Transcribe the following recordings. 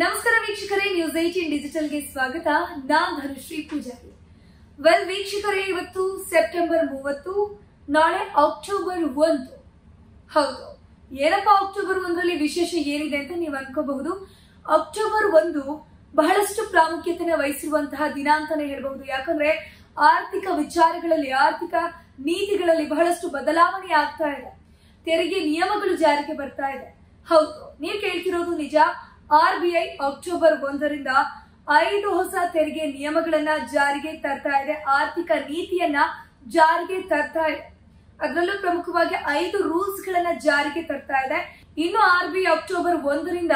ನಮಸ್ಕಾರ ವೀಕ್ಷಕರೇ, news 18 digital ಗೆ ಸ್ವಾಗತ. ನಾನು ಧನುಶ್ರೀ ಪೂಜಾರಿ. ವೆಲ್ ವೀಕ್ಷಕರೇ, ಇವತ್ತು ಸೆಪ್ಟೆಂಬರ್ 30, ನಾಳೆ ಅಕ್ಟೋಬರ್ 1. ಹೌದು, ಏನಪ್ಪಾ ಅಕ್ಟೋಬರ್ 1ರಲ್ಲಿ ವಿಶೇಷ ಏನಿದೆ ಅಂತ ನೀವು ಅನ್ಕೋಬಹುದು. ಅಕ್ಟೋಬರ್ 1 ಬಹಳಷ್ಟು ಪ್ರಾಮುಖ್ಯತೆಯನ್ನು ವಹಿಸಿರುವಂತಹ ದಿನ ಅಂತಾನೆ ಹೇಳಬಹುದು. ಯಾಕಂದ್ರೆ ಆರ್ಥಿಕ ವಿಚಾರಗಳಲ್ಲಿ, ಆರ್ಥಿಕ ನೀತಿಗಳಲ್ಲಿ ಬಹಳಷ್ಟು ಬದಲಾವಣೆ ಆಗ್ತಾ ಇದೆ. ತೆರಿಗೆ ನಿಯಮಗಳು ಜಾರಿಗೆ ಬರ್ತಾ ಇದೆ. ಹೌದು, ನೀವು ಕೇಳ್ತಿರೋದು ನಿಜ. ಆರ್ಬಿಐ ಅಕ್ಟೋಬರ್ 1ರಿಂದ 5 ಹೊಸ ತೆರಿಗೆ ನಿಯಮಗಳನ್ನ ಜಾರಿಗೆ ತರ್ತಾ ಇದೆ, ಆರ್ಥಿಕ ನೀತಿಯನ್ನ ಜಾರಿಗೆ ತರ್ತಾ ಇದೆ. ಅದರಲ್ಲೂ ಪ್ರಮುಖವಾಗಿ 5 ರೂಲ್ಸ್ ಗಳನ್ನ ಜಾರಿಗೆ ತರ್ತಾ ಇದೆ. ಇನ್ನು ಆರ್ಬಿಐ ಅಕ್ಟೋಬರ್ 1ರಿಂದ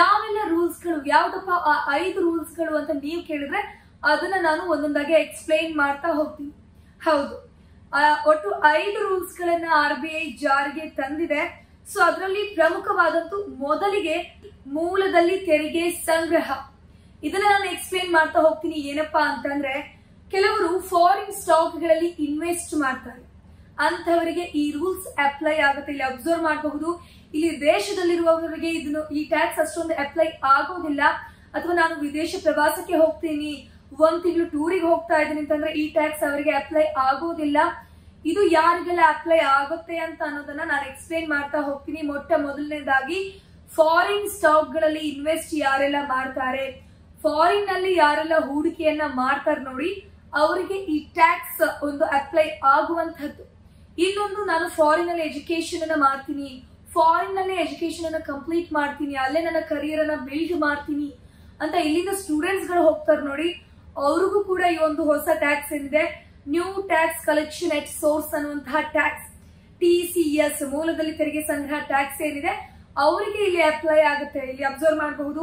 ಯಾವೆಲ್ಲ ರೂಲ್ಸ್ ಗಳು, ಯಾವ್ದಪ್ಪ ಆ 5 ರೂಲ್ಸ್ ಗಳು ಅಂತ ನೀವು ಕೇಳಿದ್ರೆ ಅದನ್ನ ನಾನು ಒಂದೊಂದಾಗಿ ಎಕ್ಸ್ಪ್ಲೈನ್ ಮಾಡ್ತಾ ಹೋಗ್ತೀನಿ. ಹೌದು, ಒಟ್ಟು 5 ರೂಲ್ಸ್ ಗಳನ್ನ ಆರ್ಬಿಐ ಜಾರಿಗೆ ತಂದಿದೆ. ಸೊ ಅದರಲ್ಲಿ ಪ್ರಮುಖವಾದಂತೂ ಮೊದಲಿಗೆ ಮೂಲದಲ್ಲಿ ತೆರಿಗೆ ಸಂಗ್ರಹ. ಇದನ್ನ ನಾನು ಎಕ್ಸ್ಪ್ಲೇನ್ ಮಾಡ್ತಾ ಹೋಗ್ತೀನಿ. ಏನಪ್ಪಾ ಅಂತಂದ್ರೆ, ಕೆಲವರು ಫಾರಿನ್ ಸ್ಟಾಕ್ ಗಳಲ್ಲಿ ಇನ್ವೆಸ್ಟ್ ಮಾಡ್ತಾರೆ, ಅಂತವರಿಗೆ ಈ ರೂಲ್ಸ್ ಅಪ್ಲೈ ಆಗುತ್ತೆ. ಇಲ್ಲಿ ಅಬ್ಸರ್ವ್ ಮಾಡಬಹುದು, ಇಲ್ಲಿ ದೇಶದಲ್ಲಿರುವವರಿಗೆ ಇದನ್ನು ಈ ಟ್ಯಾಕ್ಸ್ ಅಷ್ಟೊಂದು ಅಪ್ಲೈ ಆಗೋದಿಲ್ಲ. ಅಥವಾ ನಾನು ವಿದೇಶ ಪ್ರವಾಸಕ್ಕೆ ಹೋಗ್ತೀನಿ, 1 ತಿಂಗಳು ಟೂರಿಗೆ ಹೋಗ್ತಾ ಇದ್ದೀನಿ ಅಂತಂದ್ರೆ ಈ ಟ್ಯಾಕ್ಸ್ ಅವರಿಗೆ ಅಪ್ಲೈ ಆಗೋದಿಲ್ಲ. ಇದು ಯಾರಿಗೆಲ್ಲ ಅಪ್ಲೈ ಆಗುತ್ತೆ ಅಂತ ಅನ್ನೋದನ್ನ ನಾನು ಎಕ್ಸ್ಪ್ಲೇನ್ ಮಾಡ್ತಾ ಹೋಗ್ತೀನಿ. ಮೊದಲನೇದಾಗಿ ಫಾರಿನ್ ಸ್ಟಾಕ್ ಗಳಲ್ಲಿ ಇನ್ವೆಸ್ಟ್ ಯಾರೆಲ್ಲ ಮಾಡ್ತಾರೆ, ಫಾರಿನ್ ನಲ್ಲಿ ಯಾರೆಲ್ಲ ಹೂಡಿಕೆಯನ್ನ ಮಾಡ್ತಾರೆ ನೋಡಿ, ಅವರಿಗೆ ಈ ಟ್ಯಾಕ್ಸ್ ಒಂದು ಅಪ್ಲೈ ಆಗುವಂತದ್ದು. ಇನ್ನೊಂದು, ನಾನು ಫಾರಿನ್ ನಲ್ಲಿ ಎಜುಕೇಶನ್ ಅನ್ನ ಮಾಡ್ತೀನಿ, ಫಾರಿನ್ ನಲ್ಲಿ ಎಜುಕೇಶನ್ ಅನ್ನ ಕಂಪ್ಲೀಟ್ ಮಾಡ್ತೀನಿ, ಅಲ್ಲೇ ನನ್ನ ಕರಿಯರ್ ಅನ್ನ ಬಿಲ್ಡ್ ಮಾಡ್ತೀನಿ ಅಂತ ಇಲ್ಲಿಂದ ಸ್ಟೂಡೆಂಟ್ಸ್ ಗಳು ಹೋಗ್ತಾರೆ ನೋಡಿ, ಅವ್ರಿಗೂ ಕೂಡ ಈ ಒಂದು ಹೊಸ ಟ್ಯಾಕ್ಸ್ ಏನಿದೆ, new tax collection at source ಅನ್ನುವಂತಹ ಟ್ಯಾಕ್ಸ್, TCS ಮೂಲದಲ್ಲಿ ತೆರಿಗೆ ಸಂಗ್ರಹ ಟ್ಯಾಕ್ಸ್ ಏನಿದೆ ಅವರಿಗೆ ಇಲ್ಲಿ ಅಪ್ಲೈ ಆಗುತ್ತೆ. ಇಲ್ಲಿ ಅಬ್ಸರ್ವ್ ಮಾಡಬಹುದು,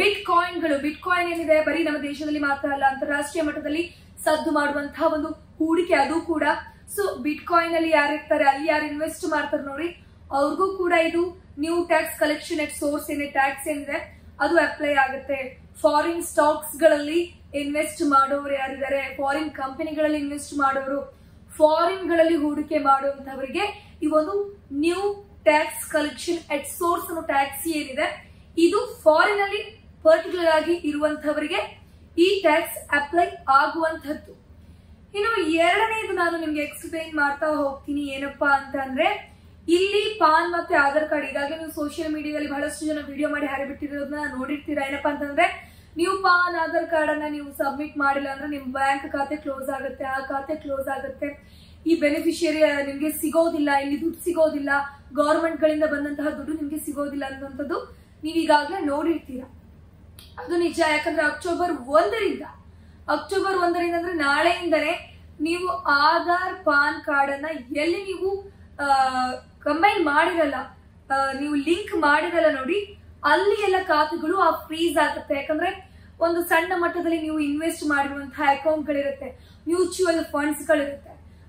ಬಿಟ್ ಕಾಯಿನ್ ಏನಿದೆ ಬರೀ ನಮ್ಮ ದೇಶದಲ್ಲಿ ಮಾತ್ರ ಅಲ್ಲ, ಅಂತಾರಾಷ್ಟ್ರೀಯ ಮಟ್ಟದಲ್ಲಿ ಸದ್ದು ಮಾಡುವಂತಹ ಒಂದು ಹೂಡಿಕೆ ಅದು ಕೂಡ. ಸೊ ಬಿಟ್ ಕಾಯಿನ್ ಅಲ್ಲಿ ಯಾರಿರ್ತಾರೆ, ಅಲ್ಲಿ ಯಾರು ಇನ್ವೆಸ್ಟ್ ಮಾಡ್ತಾರೆ ನೋಡಿ, ಅವ್ರಿಗೂ ಕೂಡ ಇದು new tax collection at source tax ಏನಿದೆ ಅದು ಅಪ್ಲೈ ಆಗುತ್ತೆ. ಫಾರಿನ್ ಸ್ಟಾಕ್ಸ್ ಗಳಲ್ಲಿ ಇನ್ವೆಸ್ಟ್ ಮಾಡೋರು ಯಾರಿದ್ದಾರೆ, ಫಾರಿನ್ ಕಂಪನಿಗಳಲ್ಲಿ ಇನ್ವೆಸ್ಟ್ ಮಾಡೋರು, ಫಾರಿನ್ ಗಳಲ್ಲಿ ಹೂಡಿಕೆ ಮಾಡುವಂತವರಿಗೆ ಈ ಒಂದು new tax collection at source ಅನ್ನೋ ಟ್ಯಾಕ್ಸ್ ಏನಿದೆ ಇದು ಫಾರಿನ್ ಅಲ್ಲಿ ಪರ್ಟಿಕ್ಯುಲರ್ ಆಗಿ ಇರುವಂತವರಿಗೆ ಈ ಟ್ಯಾಕ್ಸ್ ಅಪ್ಲೈ ಆಗುವಂತದ್ದು. ಇನ್ನು 2ನೇದು ನಾನು ನಿಮ್ಗೆ ಎಕ್ಸ್ಪ್ಲೈನ್ ಮಾಡ್ತಾ ಹೋಗ್ತೀನಿ. ಏನಪ್ಪಾ ಅಂತ ಅಂದ್ರೆ, ಇಲ್ಲಿ ಪಾನ್ ಮತ್ತೆ ಆಧಾರ್ ಕಾರ್ಡ್, ಈಗಾಗಲೇ ನೀವು ಸೋಷಿಯಲ್ ಮೀಡಿಯಾದಲ್ಲಿ ಬಹಳಷ್ಟು ಜನ ವಿಡಿಯೋ ಮಾಡಿ ಹರಿಬಿಟ್ಟಿರೋದನ್ನ ನೋಡಿರ್ತೀರಾ. ಏನಪ್ಪಾ ಅಂತಂದ್ರೆ, ನೀವು ಪಾನ್ ಆಧಾರ್ ಕಾರ್ಡ್ ಅನ್ನ ನೀವು ಸಬ್ಮಿಟ್ ಮಾಡಿಲ್ಲ ಅಂದ್ರೆ ನಿಮ್ ಬ್ಯಾಂಕ್ ಖಾತೆ ಕ್ಲೋಸ್ ಆಗುತ್ತೆ, ಆ ಖಾತೆ ಕ್ಲೋಸ್ ಆಗುತ್ತೆ, ಈ ಬೆನಿಫಿಷಿಯರಿ ನಿಮ್ಗೆ ಸಿಗೋದಿಲ್ಲ, ಇಲ್ಲಿ ದುಡ್ಡು ಸಿಗೋದಿಲ್ಲ, ಗವರ್ಮೆಂಟ್ ಗಳಿಂದ ಬಂದಂತಹ ದುಡ್ಡು ನಿಮ್ಗೆ ಸಿಗೋದಿಲ್ಲ ಅನ್ನುವಂಥದ್ದು ನೀವು ಈಗಾಗಲೇ ನೋಡಿರ್ತೀರಾ. ಅದು ನಿಜ. ಯಾಕಂದ್ರೆ ಅಕ್ಟೋಬರ್ 1ರಿಂದ ಅಂದ್ರೆ ನಾಳೆಯಿಂದಲೇ ನೀವು ಆಧಾರ್ ಪಾನ್ ಕಾರ್ಡ್ ಅನ್ನ ಎಲ್ಲಿ ನೀವು ಕಂಬೈನ್ ಮಾಡಿರಲ್ಲ, ನೀವು ಲಿಂಕ್ ಮಾಡಿರಲ್ಲ ನೋಡಿ, ಅಲ್ಲಿ ಎಲ್ಲ ಖಾತೆಗಳು ಫ್ರೀಸ್ ಆಗುತ್ತೆ. ಯಾಕಂದ್ರೆ ಒಂದು ಸಣ್ಣ ಮಟ್ಟದಲ್ಲಿ ನೀವು ಇನ್ವೆಸ್ಟ್ ಮಾಡಿರುವಂತಹ ಅಕೌಂಟ್ ಗಳಿರುತ್ತೆ, ಮ್ಯೂಚುವಲ್ ಫಂಡ್ಸ್ ಗಳಿರುತ್ತೆ,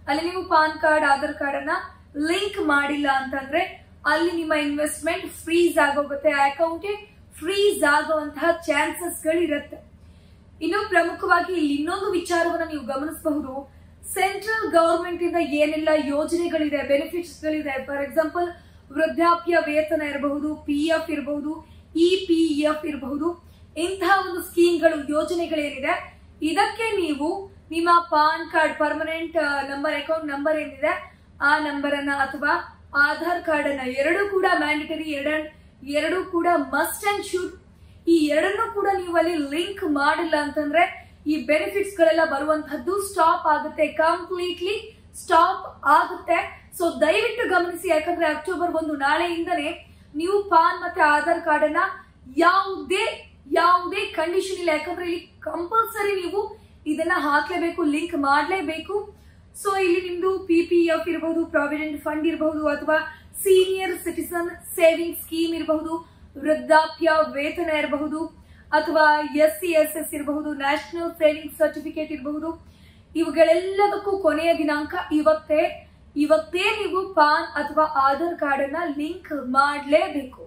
ಅಲ್ಲಿ ನೀವು ಪಾನ್ ಕಾರ್ಡ್ ಆಧಾರ್ ಕಾರ್ಡ್ ಅನ್ನ ಲಿಂಕ್ ಮಾಡಿಲ್ಲ ಅಂತಂದ್ರೆ ಅಲ್ಲಿ ನಿಮ್ಮ ಇನ್ವೆಸ್ಟ್ಮೆಂಟ್ ಫ್ರೀಸ್ ಆಗೋಗುತ್ತೆ, ಆ ಅಕೌಂಟ್ಗೆ ಫ್ರೀಸ್ ಆಗುವಂತಹ ಚಾನ್ಸಸ್ ಗಳಿರುತ್ತೆ. ಇನ್ನು ಪ್ರಮುಖವಾಗಿ ಇಲ್ಲಿ ಇನ್ನೊಂದು ವಿಚಾರವನ್ನ ನೀವು ಗಮನಿಸಬಹುದು, ಸೆಂಟ್ರಲ್ ಗವರ್ಮೆಂಟ್ ಇಂದ ಏನೆಲ್ಲ ಯೋಜನೆಗಳಿದೆ, ಬೆನಿಫಿಟ್ಸ್ ಗಳಿದೆ, ಫಾರ್ ಎಕ್ಸಾಂಪಲ್ ವೃದ್ಧಾಪ್ಯ ವೇತನ ಇರಬಹುದು, PF ಇರಬಹುದು, EPF ಇರಬಹುದು, ಇಂತಹ ಒಂದು ಸ್ಕೀಮ್ಗಳು ಯೋಜನೆಗಳೇನಿದೆ ಇದಕ್ಕೆ ನೀವು ನಿಮ್ಮ PAN card permanent number, account number ಏನಿದೆ ಆ ನಂಬರ್ ಅನ್ನ ಅಥವಾ ಆಧಾರ್ ಕಾರ್ಡ್ ಅನ್ನ, ಎರಡು ಕೂಡ ಮ್ಯಾಂಡೇಟರಿ, ಎರಡು ಕೂಡ ಮಸ್ಟ್ ಅಂಡ್ ಶುಡ್, ಈ ಎರಡನ್ನೂ ಕೂಡ ನೀವು ಅಲ್ಲಿ ಲಿಂಕ್ ಮಾಡಿಲ್ಲ ಅಂತಂದ್ರೆ ಈ ಬೆನಿಫಿಟ್ಸ್ ಗಳೆಲ್ಲ ಬರುವಂತಹದ್ದು ಸ್ಟಾಪ್ ಆಗುತ್ತೆ, ಕಂಪ್ಲೀಟ್ಲಿ ಸ್ಟಾಪ್ ಆಗುತ್ತೆ. ಸೊ ದಯವಿಟ್ಟು ಗಮನಿಸಿ. ಯಾಕಂದ್ರೆ ಅಕ್ಟೋಬರ್ 1 ನಾಳೆಯಿಂದಲೇ ನೀವು ಪಾನ್ ಮತ್ತೆ ಆಧಾರ್ ಕಾರ್ಡ್ ಅನ್ನ ಯಾವುದೇ ಕಂಡೀಷನ್ ಇಲ್ಲ, ಯಾಕಂದ್ರೆ ಇಲ್ಲಿ ಕಂಪಲ್ಸರಿ ನೀವು ಇದನ್ನ ಹಾಕ್ಲೇಬೇಕು, ಲಿಂಕ್ ಮಾಡಲೇಬೇಕು. ಸೊ ಇಲ್ಲಿ ನಿಮ್ದು PPF ಇರಬಹುದು, ಪ್ರಾವಿಡೆಂಟ್ ಫಂಡ್ ಇರಬಹುದು, ಅಥವಾ ಸೀನಿಯರ್ ಸಿಟಿಸನ್ ಸೇವಿಂಗ್ ಸ್ಕೀಮ್ ಇರಬಹುದು, ವೃದ್ಧಾಪ್ಯ ವೇತನ ಇರಬಹುದು, ಅಥವಾ SC/SS ಇರಬಹುದು, ನ್ಯಾಷನಲ್ ಸೇವಿಂಗ್ ಸರ್ಟಿಫಿಕೇಟ್ ಇರಬಹುದು. ಇವುಗಳೆಲ್ಲದಕ್ಕೂ ಕೊನೆಯ ದಿನಾಂಕ ಇವತ್ತೇ ನೀವು ಪಾನ್ ಅಥವಾ ಆಧಾರ್ ಕಾರ್ಡ್ ಅನ್ನ ಲಿಂಕ್ ಮಾಡಲೇಬೇಕು.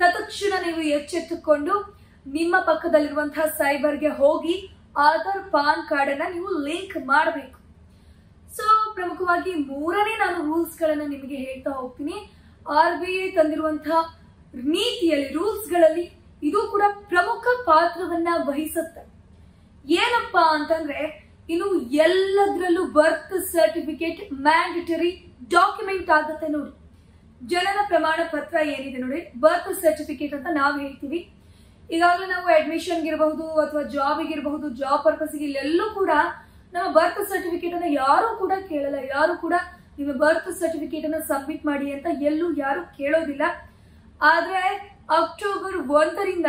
ತತ್ಕ್ಷಣ ನೀವು ಎಚ್ಚೆತ್ತುಕೊಂಡು ನಿಮ್ಮ ಪಕ್ಕದಲ್ಲಿರುವಂತಹ ಸೈಬರ್ಗೆ ಹೋಗಿ ಆಧಾರ್ ಪಾನ್ ಕಾರ್ಡ್ ಅನ್ನ ನೀವು ಲಿಂಕ್ ಮಾಡಬೇಕು. ಸೊ ಪ್ರಮುಖವಾಗಿ 3ನೇ ನಾನು ರೂಲ್ಸ್ ಗಳನ್ನ ನಿಮಗೆ ಹೇಳ್ತಾ ಹೋಗ್ತೀನಿ. RBI ತಂದಿರುವಂತಹ ನೀತಿಯಲ್ಲಿ, ರೂಲ್ಸ್ ಗಳಲ್ಲಿ ಇದು ಕೂಡ ಪ್ರಮುಖ ಪಾತ್ರವನ್ನ ವಹಿಸುತ್ತೆ. ಏನಪ್ಪಾ ಅಂತಂದ್ರೆ ಇನ್ನು ಎಲ್ಲದರಲ್ಲೂ ಬರ್ತ್ ಸರ್ಟಿಫಿಕೇಟ್ ಮ್ಯಾಂಡೇಟರಿ ಡಾಕ್ಯುಮೆಂಟ್ ಆಗುತ್ತೆ ನೋಡಿ. ಜನನ ಪ್ರಮಾಣ ಪತ್ರ ಏನಿದೆ ನೋಡಿ, ಬರ್ತ್ ಸರ್ಟಿಫಿಕೇಟ್ ಅಂತ ನಾವು ಹೇಳ್ತೀವಿ. ಈಗಾಗಲೇ ನಾವು ಅಡ್ಮಿಷನ್ ಇರಬಹುದು ಅಥವಾ ಜಾಬ್ ಇರಬಹುದು, ಜಾಬ್ ಪರ್ಪಸ್ ಇಲ್ಲೆಲ್ಲೂ ಕೂಡ ನಮ್ಮ ಬರ್ತ್ ಸರ್ಟಿಫಿಕೇಟ್ ಅನ್ನ ಯಾರು ಕೂಡ ಕೇಳಲ್ಲ. ಯಾರು ಕೂಡ ನಿಮ್ಮ ಬರ್ತ್ ಸರ್ಟಿಫಿಕೇಟ್ ಅನ್ನ ಸಬ್ಮಿಟ್ ಮಾಡಿ ಅಂತ ಎಲ್ಲೂ ಯಾರು ಕೇಳೋದಿಲ್ಲ. ಆದ್ರೆ ಅಕ್ಟೋಬರ್ 1ರಿಂದ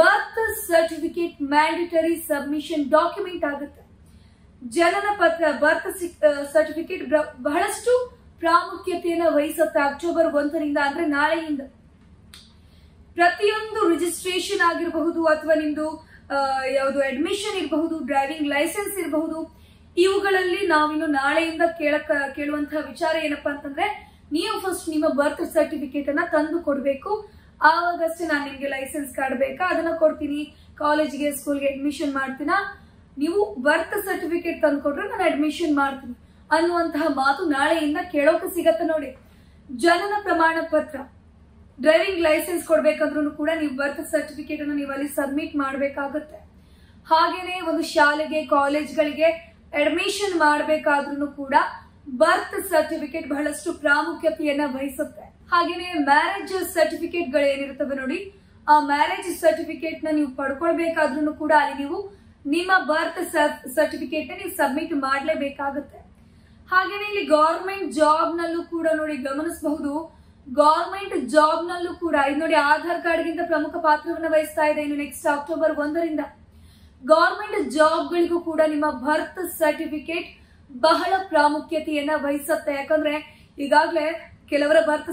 birth certificate mandatory submission document ಆಗುತ್ತೆ. ಜನನ ಪತ್ರ, ಬರ್ತ್ ಸರ್ಟಿಫಿಕೇಟ್ ಬಹಳಷ್ಟು ಪ್ರಾಮುಖ್ಯತೆಯನ್ನು ವಹಿಸುತ್ತೆ ಅಕ್ಟೋಬರ್ 1ರಿಂದ. ಅಂದ್ರೆ ನಾಳೆಯಿಂದ ಪ್ರತಿಯೊಂದು ರಿಜಿಸ್ಟ್ರೇಷನ್ ಆಗಿರಬಹುದು ಅಥವಾ ನಿಮ್ದು ಯಾವುದು ಅಡ್ಮಿಷನ್ ಇರಬಹುದು, ಡ್ರೈವಿಂಗ್ ಲೈಸೆನ್ಸ್ ಇರಬಹುದು, ಇವುಗಳಲ್ಲಿ ನಾವಿನ್ನು ನಾಳೆಯಿಂದ ಕೇಳುವಂತಹ ವಿಚಾರ ಏನಪ್ಪಾ ಅಂತಂದ್ರೆ ನೀವು ಫಸ್ಟ್ ನಿಮ್ಮ ಬರ್ತ್ ಸರ್ಟಿಫಿಕೇಟ್ ಅನ್ನ ತಂದು ಕೊಡಬೇಕು. ಆವಾಗಷ್ಟೇ ನಾನು ನಿಮ್ಗೆ ಲೈಸೆನ್ಸ್ ಕಾರ್ಡ್ ಬೇಕಾ ಅದನ್ನ ಕೊಡ್ತೀನಿ, ಕಾಲೇಜ್ಗೆ ಸ್ಕೂಲ್ಗೆ ಅಡ್ಮಿಷನ್ ಮಾಡ್ತೀನ, ನೀವು ಬರ್ತ್ ಸರ್ಟಿಫಿಕೇಟ್ ತಂದುಕೊಟ್ರೆ ನಾನು ಅಡ್ಮಿಷನ್ ಮಾಡ್ತೀನಿ ಅನ್ನುವಂತಹ ಮಾತು ನಾಳೆಯಿಂದ ಕೇಳೋಕೆ ಸಿಗತ್ತೆ ನೋಡಿ. ಜನನ ಪ್ರಮಾಣ ಪತ್ರ, ಡ್ರೈವಿಂಗ್ ಲೈಸೆನ್ಸ್ ಕೊಡ್ಬೇಕಂದ್ರೂ ಕೂಡ ನೀವು ಬರ್ತ್ ಸರ್ಟಿಫಿಕೇಟ್ ಅನ್ನು ನೀವು ಅಲ್ಲಿ ಸಬ್ಮಿಟ್ ಮಾಡಬೇಕಾಗುತ್ತೆ. ಹಾಗೇನೆ ಒಂದು ಶಾಲೆಗೆ ಕಾಲೇಜ್ಗಳಿಗೆ ಅಡ್ಮಿಷನ್ ಮಾಡಬೇಕಾದ್ರೂ ಕೂಡ ಬರ್ತ್ ಸರ್ಟಿಫಿಕೇಟ್ ಬಹಳಷ್ಟು ಪ್ರಾಮುಖ್ಯತೆಯನ್ನ ವಹಿಸುತ್ತೆ. ಹಾಗೇನೆ ಮ್ಯಾರೇಜ್ ಸರ್ಟಿಫಿಕೇಟ್ ಗಳು ಏನಿರ್ತವೆ ನೋಡಿ, ಆ ಮ್ಯಾರೇಜ್ ಸರ್ಟಿಫಿಕೇಟ್ ನ ನೀವು ಪಡ್ಕೊಳ್ಬೇಕಾದ್ರೂ ಕೂಡ ಅಲ್ಲಿ ನೀವು ನಿಮ್ಮ ಬರ್ತ್ ಸರ್ಟಿಫಿಕೇಟ್ ನ ನೀವು ಸಬ್ಮಿಟ್ ಮಾಡಲೇಬೇಕಾಗುತ್ತೆ. ಹಾಗೇನೆ ಇಲ್ಲಿ ಗವರ್ಮೆಂಟ್ ಜಾಬ್ ನಲ್ಲೂ ಕೂಡ ನೋಡಿ ಗಮನಿಸಬಹುದು, ಗವರ್ಮೆಂಟ್ ಜಾಬ್ ನಲ್ಲೂ ಕೂಡ ಇದು ನೋಡಿ ಆಧಾರ್ ಕಾರ್ಡ್ ಗಿಂತ ಪ್ರಮುಖ ಪಾತ್ರವನ್ನು ವಹಿಸ್ತಾ ಇದೆ. ಇನ್ನು ನೆಕ್ಸ್ಟ್ ಅಕ್ಟೋಬರ್ 1ರಿಂದ ಗವರ್ಮೆಂಟ್ ಜಾಬ್ ಗಳಿಗೂ ಕೂಡ ನಿಮ್ಮ ಬರ್ತ್ ಸರ್ಟಿಫಿಕೇಟ್ ಬಹಳ ಪ್ರಾಮುಖ್ಯತೆಯನ್ನ ವಹಿಸುತ್ತೆ. ಯಾಕಂದ್ರೆ ಈಗಾಗಲೇ ಕೆಲವರ ಬರ್ತ್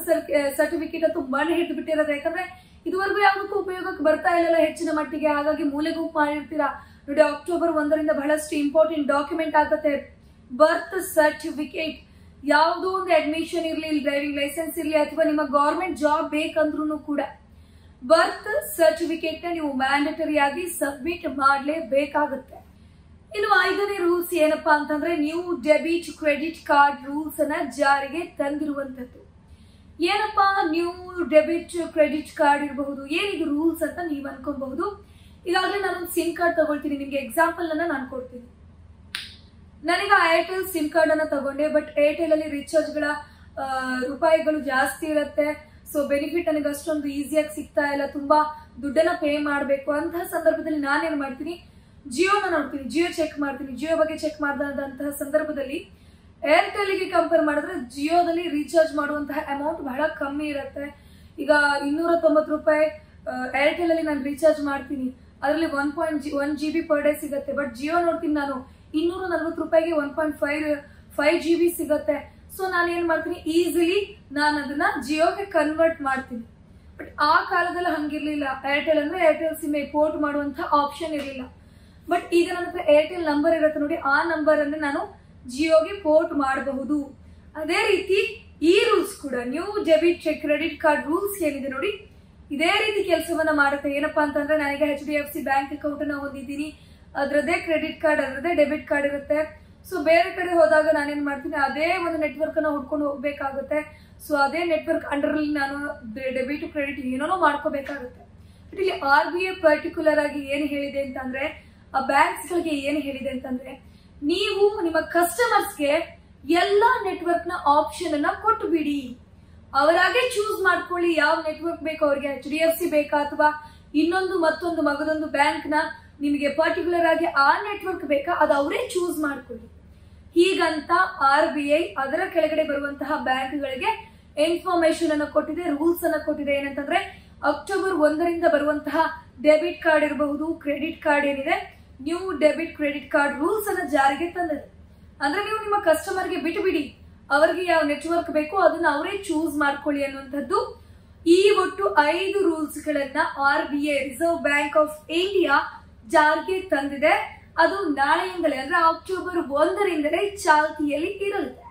ಸರ್ಟಿಫಿಕೇಟ್ ಅಂತೂ ಮಣ್ಣು ಹಿಡಿದು ಬಿಟ್ಟಿರೋದು. ಯಾಕಂದ್ರೆ ಇದುವರೆಗೂ ಯಾವುದಕ್ಕೂ ಉಪಯೋಗಕ್ಕೆ ಬರ್ತಾ ಇಲ್ಲ ಹೆಚ್ಚಿನ ಮಟ್ಟಿಗೆ, ಹಾಗಾಗಿ ಮೂಲೆ ಗುಂಪು ಮಾಡಿರ್ತೀರಾ ನೋಡಿ. ಅಕ್ಟೋಬರ್ 1ರಿಂದ ಬಹಳಷ್ಟು ಇಂಪಾರ್ಟೆಂಟ್ ಡಾಕ್ಯುಮೆಂಟ್ ಆಗುತ್ತೆ ಬರ್ತ್ ಸರ್ಟಿಫಿಕೇಟ್. ಯಾವುದೋ ಒಂದು ಅಡ್ಮಿಷನ್ ಇರಲಿ, ಡ್ರೈವಿಂಗ್ ಲೈಸೆನ್ಸ್ ಇರಲಿ ಅಥವಾ ನಿಮ್ಮ ಗವರ್ಮೆಂಟ್ ಜಾಬ್ ಬೇಕಂದ್ರೂ ಕೂಡ ಬರ್ತ್ ಸರ್ಟಿಫಿಕೇಟ್ ನ ನೀವು ಮ್ಯಾಂಡೇಟರಿ ಆಗಿ ಸಬ್ಮಿಟ್ ಮಾಡಲೇಬೇಕಾಗುತ್ತೆ. ಇನ್ನು 5ನೇ ರೂಲ್ಸ್ ಏನಪ್ಪಾ ಅಂತಂದ್ರೆ new debit credit card rules ಅನ್ನ ಜಾರಿಗೆ ತಂದಿರುವಂತದ್ದು. ಏನಪ್ಪಾ ನ್ಯೂ ಡೆಬಿಟ್ ಕ್ರೆಡಿಟ್ ಕಾರ್ಡ್ ಇರಬಹುದು, ಏನಿದು ರೂಲ್ಸ್ ಅಂತ ನೀವು ಅನ್ಕೊಬಹುದು. ಈಗಾಗಲೇ ನಾನೊಂದು ಸಿಮ್ ಕಾರ್ಡ್ ತಗೊಳ್ತೀನಿ, ನಿಮ್ಗೆ ಎಕ್ಸಾಂಪಲ್ ಅನ್ನ ನಾನು ಕೊಡ್ತೀನಿ. ನನಗೆ ಏರ್ಟೆಲ್ ಸಿಮ್ ಕಾರ್ಡ್ ಅನ್ನ ತಗೊಂಡೆ, ಬಟ್ ಏರ್ಟೆಲ್ ಅಲ್ಲಿ ರೀಚಾರ್ಜ್ ಗಳ ರೂಪಾಯಿಗಳು ಜಾಸ್ತಿ ಇರುತ್ತೆ. ಸೊ ಬೆನಿಫಿಟ್ ನನಗೆ ಅಷ್ಟೊಂದು ಈಸಿಯಾಗಿ ಸಿಗ್ತಾ ಇಲ್ಲ, ತುಂಬಾ ದುಡ್ಡನ್ನ ಪೇ ಮಾಡಬೇಕು. ಅಂತಹ ಸಂದರ್ಭದಲ್ಲಿ ನಾನೇನ್ ಮಾಡ್ತೀನಿ, ಜಿಯೋನ ನೋಡ್ತೀನಿ, ಜಿಯೋ ಚೆಕ್ ಮಾಡ್ತೀನಿ. ಜಿಯೋ ಬಗ್ಗೆ ಚೆಕ್ ಮಾಡಿದಂತಹ ಸಂದರ್ಭದಲ್ಲಿ ಏರ್ಟೆಲ್ಗೆ ಕಂಪೇರ್ ಮಾಡಿದ್ರೆ ಜಿಯೋದಲ್ಲಿ ರೀಚಾರ್ಜ್ ಮಾಡುವಂತಹ ಅಮೌಂಟ್ ಬಹಳ ಕಮ್ಮಿ ಇರುತ್ತೆ. ಈಗ 290 ರೂಪಾಯಿ ಏರ್ಟೆಲ್ ಅಲ್ಲಿ ನಾನು ರೀಚಾರ್ಜ್ ಮಾಡ್ತೀನಿ, ಅದರಲ್ಲಿ 1.1 GB ಪರ್ ಡೇ ಸಿಗುತ್ತೆ. ಬಟ್ ಜಿಯೋ ನೋಡ್ತೀನಿ ನಾನು 240 ರೂಪಾಯಿಗೆ 1.5 GB ಸಿಗುತ್ತೆ. ಸೊ ನಾನು ಏನ್ ಮಾಡ್ತೀನಿ, ಈಸಿಲಿ ನಾನು ಅದನ್ನ ಜಿಯೋಗೆ ಕನ್ವರ್ಟ್ ಮಾಡ್ತೀನಿ. ಬಟ್ ಆ ಕಾಲದಲ್ಲಿ ಹಂಗಿರ್ಲಿಲ್ಲ, ಏರ್ಟೆಲ್ ಅಂದ್ರೆ ಏರ್ಟೆಲ್ ಸಿಮ್ ಪೋರ್ಟ್ ಮಾಡುವಂತಹ ಆಪ್ಷನ್ ಇರಲಿಲ್ಲ. ಬಟ್ ಈಗ ನನ್ನ ಹತ್ರ ಏರ್ಟೆಲ್ ನಂಬರ್ ಇರುತ್ತೆ ನೋಡಿ, ಆ ನಂಬರ್ ಅನ್ನ ನಾನು ಜಿಯೋಗೆ ಪೋರ್ಟ್ ಮಾಡಬಹುದು. ಅದೇ ರೀತಿ ಈ ರೂಲ್ಸ್ ಕೂಡ new debit credit card rules ಏನಿದೆ ನೋಡಿ, ಇದೇ ರೀತಿ ಕೆಲಸವನ್ನ ಮಾಡುತ್ತೆ. ಏನಪ್ಪಾ ಅಂತಂದ್ರೆ ನನಗೆ HDFC ಬ್ಯಾಂಕ್ ಅಕೌಂಟ್ ಅನ್ನ ಹೊಂದಿದ್ದೀನಿ, ಅದರದ್ದೇ ಕ್ರೆಡಿಟ್ ಕಾರ್ಡ್ ಅದರದ್ದೇ ಡೆಬಿಟ್ ಕಾರ್ಡ್ ಇರುತ್ತೆ. ಸೊ ಬೇರೆ ಕಡೆ ಹೋದಾಗ ನಾನೇನ್ ಮಾಡ್ತೀನಿ, ಅದೇ ಒಂದು ನೆಟ್ವರ್ಕ್ ಅನ್ನ ಹುಡ್ಕೊಂಡು ಹೋಗ್ಬೇಕಾಗುತ್ತೆ. ಸೊ ಅದೇ ನೆಟ್ವರ್ಕ್ ಅಂಡರ್ ಅಲ್ಲಿ ನಾನು ಡೆಬಿಟ್ ಕ್ರೆಡಿಟ್ ಏನೋ ಮಾಡ್ಕೋಬೇಕಾಗುತ್ತೆ. ಬಟ್ ಇಲ್ಲಿ RBI ಪರ್ಟಿಕ್ಯುಲರ್ ಆಗಿ ಏನ್ ಹೇಳಿದೆ ಅಂತಂದ್ರೆ, ಆ ಬ್ಯಾಂಕ್ಸ್ ಗಳಿಗೆ ಏನ್ ಹೇಳಿದೆ ಅಂತಂದ್ರೆ ನೀವು ನಿಮ್ಮ ಕಸ್ಟಮರ್ಸ್ಗೆ ಎಲ್ಲಾ ನೆಟ್ವರ್ಕ್ ನ ಆಪ್ಷನ್ ಅನ್ನ ಕೊಟ್ಟುಬಿಡಿ, ಅವರಾಗೆ ಚೂಸ್ ಮಾಡ್ಕೊಳ್ಳಿ ಯಾವ ನೆಟ್ವರ್ಕ್ ಬೇಕು ಅವ್ರಿಗೆ. HDFC ಬೇಕಾ ಅಥವಾ ಇನ್ನೊಂದು ಮತ್ತೊಂದು ಮಗದೊಂದು ಬ್ಯಾಂಕ್ ನ ನಿಮಗೆ ಪರ್ಟಿಕ್ಯುಲರ್ ಆಗಿ ಆ ನೆಟ್ವರ್ಕ್ ಬೇಕಾ, ಅದು ಅವರೇ ಚೂಸ್ ಮಾಡ್ಕೊಳ್ಳಿ. ಹೀಗಂತ RBI ಅದರ ಕೆಳಗಡೆ ಬರುವಂತಹ ಬ್ಯಾಂಕ್ ಗಳಿಗೆ ಇನ್ಫಾರ್ಮೇಶನ್ ಅನ್ನು ಕೊಟ್ಟಿದೆ, ರೂಲ್ಸ್ ಅನ್ನ ಕೊಟ್ಟಿದೆ. ಏನಂತಂದ್ರೆ ಅಕ್ಟೋಬರ್ 1ರಿಂದ ಬರುವಂತಹ ಡೆಬಿಟ್ ಕಾರ್ಡ್ ಇರಬಹುದು, ಕ್ರೆಡಿಟ್ ಕಾರ್ಡ್ ಏನಿದೆ new debit credit card rules ಅನ್ನ ಜಾರಿಗೆ ತಂದಿದೆ. ಅಂದ್ರೆ ನೀವು ನಿಮ್ಮ ಕಸ್ಟಮರ್ಗೆ ಬಿಟ್ಟುಬಿಡಿ, ಅವರಿಗೆ ಯಾವ ನೆಟ್ವರ್ಕ್ ಬೇಕು ಅದನ್ನ ಅವರೇ ಚೂಸ್ ಮಾಡ್ಕೊಳ್ಳಿ ಅನ್ನುವಂಥದ್ದು. ಈ ಒಟ್ಟು 5 ರೂಲ್ಸ್ ಗಳನ್ನ RBI reserve bank of India ಜಾರಿಗೆ ತಂದಿದೆ. ಅದು ನಾಳೆಯಿಂದಲೇ ಅಂದ್ರೆ ಅಕ್ಟೋಬರ್ 1ರಿಂದಲೇ ಚಾಲ್ತಿಯಲ್ಲಿ ಇರಲಿದೆ.